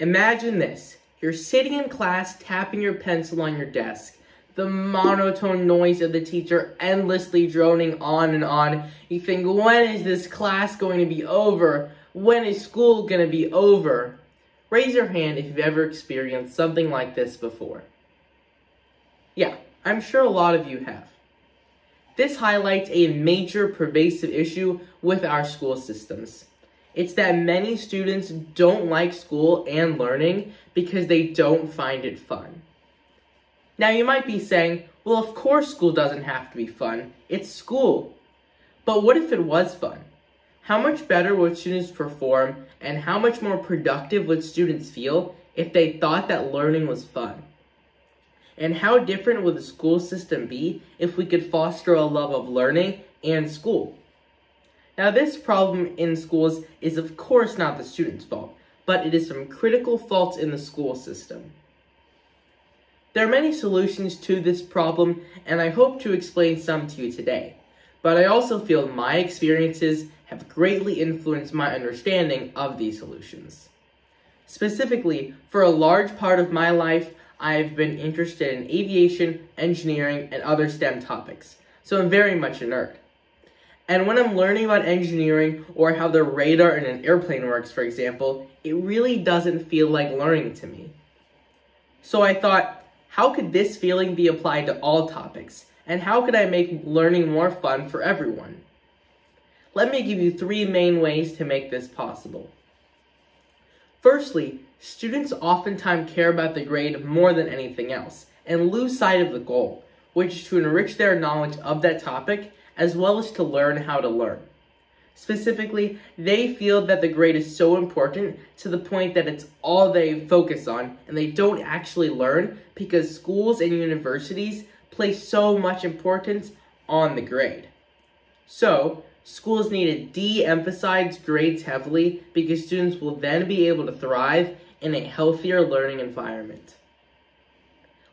Imagine this. You're sitting in class, tapping your pencil on your desk. The monotone noise of the teacher endlessly droning on and on. You think, when is this class going to be over? When is school going to be over? Raise your hand if you've ever experienced something like this before. Yeah, I'm sure a lot of you have. This highlights a major pervasive issue with our school systems. It's that many students don't like school and learning because they don't find it fun. Now you might be saying, well, of course school doesn't have to be fun, it's school. But what if it was fun? How much better would students perform and how much more productive would students feel if they thought that learning was fun? And how different would the school system be if we could foster a love of learning and school? Now, this problem in schools is of course not the student's fault, but it is some critical faults in the school system. There are many solutions to this problem, and I hope to explain some to you today. But I also feel my experiences have greatly influenced my understanding of these solutions. Specifically, for a large part of my life, I've been interested in aviation, engineering, and other STEM topics, so I'm very much a nerd. And when I'm learning about engineering or how the radar in an airplane works, for example, it really doesn't feel like learning to me. So I thought, how could this feeling be applied to all topics? And how could I make learning more fun for everyone? Let me give you three main ways to make this possible. Firstly, students oftentimes care about the grade more than anything else and lose sight of the goal, which is to enrich their knowledge of that topic as well as to learn how to learn. Specifically, they feel that the grade is so important to the point that it's all they focus on and they don't actually learn because schools and universities place so much importance on the grade. So, schools need to de-emphasize grades heavily because students will then be able to thrive in a healthier learning environment.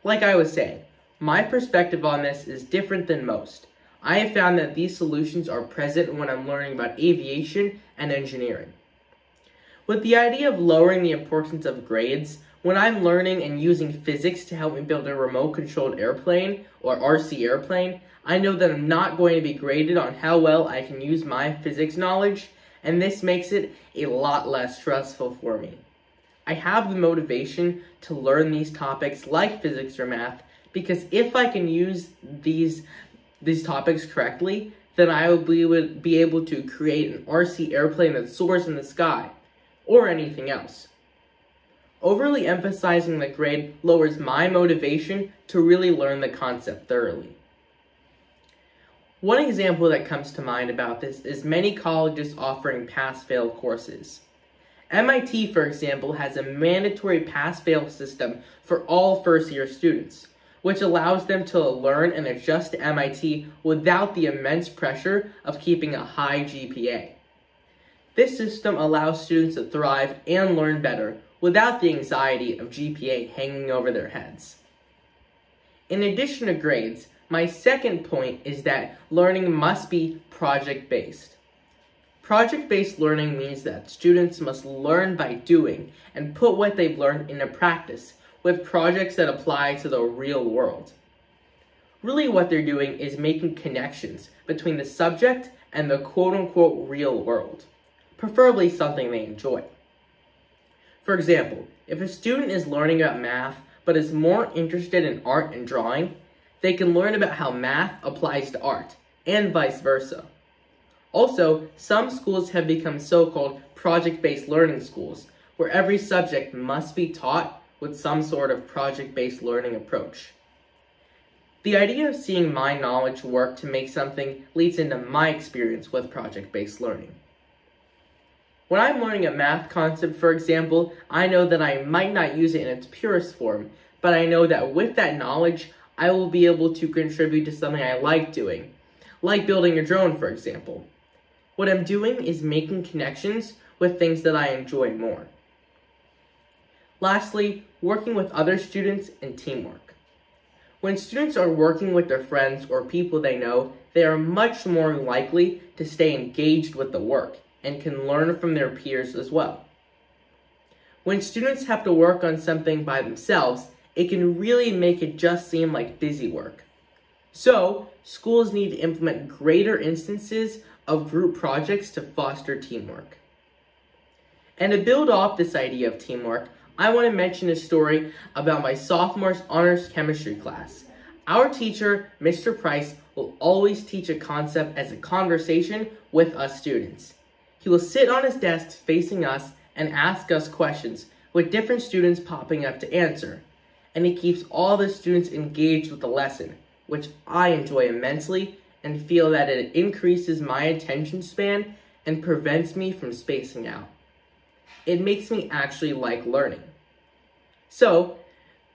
Like I was saying, my perspective on this is different than most. I have found that these solutions are present when I'm learning about aviation and engineering. With the idea of lowering the importance of grades, when I'm learning and using physics to help me build a remote-controlled airplane, or RC airplane, I know that I'm not going to be graded on how well I can use my physics knowledge, and this makes it a lot less stressful for me. I have the motivation to learn these topics like physics or math, because if I can use these topics correctly, then I will be able to create an RC airplane that soars in the sky, or anything else. Overly emphasizing the grade lowers my motivation to really learn the concept thoroughly. One example that comes to mind about this is many colleges offering pass-fail courses. MIT, for example, has a mandatory pass-fail system for all first-year students, which allows them to learn and adjust to MIT without the immense pressure of keeping a high GPA. This system allows students to thrive and learn better without the anxiety of GPA hanging over their heads. In addition to grades, my second point is that learning must be project-based. Project-based learning means that students must learn by doing and put what they've learned into practice, with projects that apply to the real world. Really what they're doing is making connections between the subject and the quote-unquote real world, preferably something they enjoy. For example, if a student is learning about math but is more interested in art and drawing, they can learn about how math applies to art, and vice versa. Also, some schools have become so-called project-based learning schools, where every subject must be taught with some sort of project-based learning approach. The idea of seeing my knowledge work to make something leads into my experience with project-based learning. When I'm learning a math concept, for example, I know that I might not use it in its purest form, but I know that with that knowledge, I will be able to contribute to something I like doing, like building a drone, for example. What I'm doing is making connections with things that I enjoy more. Lastly, working with other students and teamwork. When students are working with their friends or people they know, they are much more likely to stay engaged with the work and can learn from their peers as well. When students have to work on something by themselves, it can really make it just seem like busy work. So, schools need to implement greater instances of group projects to foster teamwork. And to build off this idea of teamwork, I want to mention a story about my sophomore's honors chemistry class. Our teacher, Mr. Price, will always teach a concept as a conversation with us students. He will sit on his desk facing us and ask us questions, with different students popping up to answer. And he keeps all the students engaged with the lesson, which I enjoy immensely and feel that it increases my attention span and prevents me from spacing out. It makes me actually like learning. So,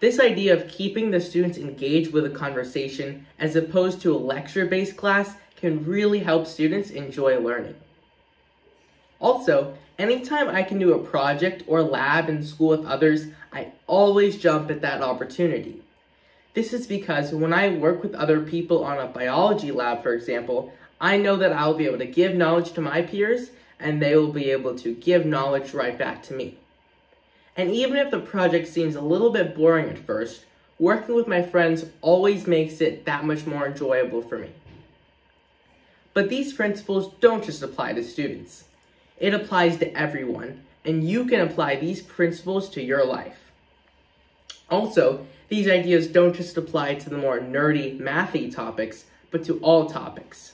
this idea of keeping the students engaged with a conversation as opposed to a lecture-based class can really help students enjoy learning. Also, anytime I can do a project or lab in school with others, I always jump at that opportunity. This is because when I work with other people on a biology lab, for example, I know that I will be able to give knowledge to my peers and they will be able to give knowledge right back to me. And even if the project seems a little bit boring at first, working with my friends always makes it that much more enjoyable for me. But these principles don't just apply to students. It applies to everyone, and you can apply these principles to your life. Also, these ideas don't just apply to the more nerdy, mathy topics, but to all topics.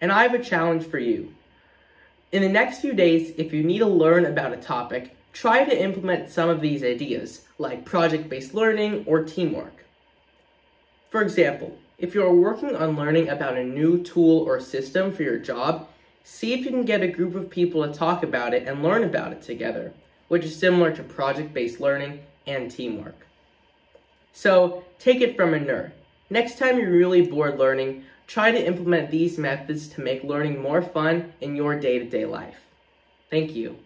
And I have a challenge for you. In the next few days, if you need to learn about a topic, try to implement some of these ideas, like project-based learning or teamwork. For example, if you are working on learning about a new tool or system for your job, see if you can get a group of people to talk about it and learn about it together, which is similar to project-based learning and teamwork. So, take it from a nerd. Next time you're really bored learning, try to implement these methods to make learning more fun in your day-to-day life. Thank you.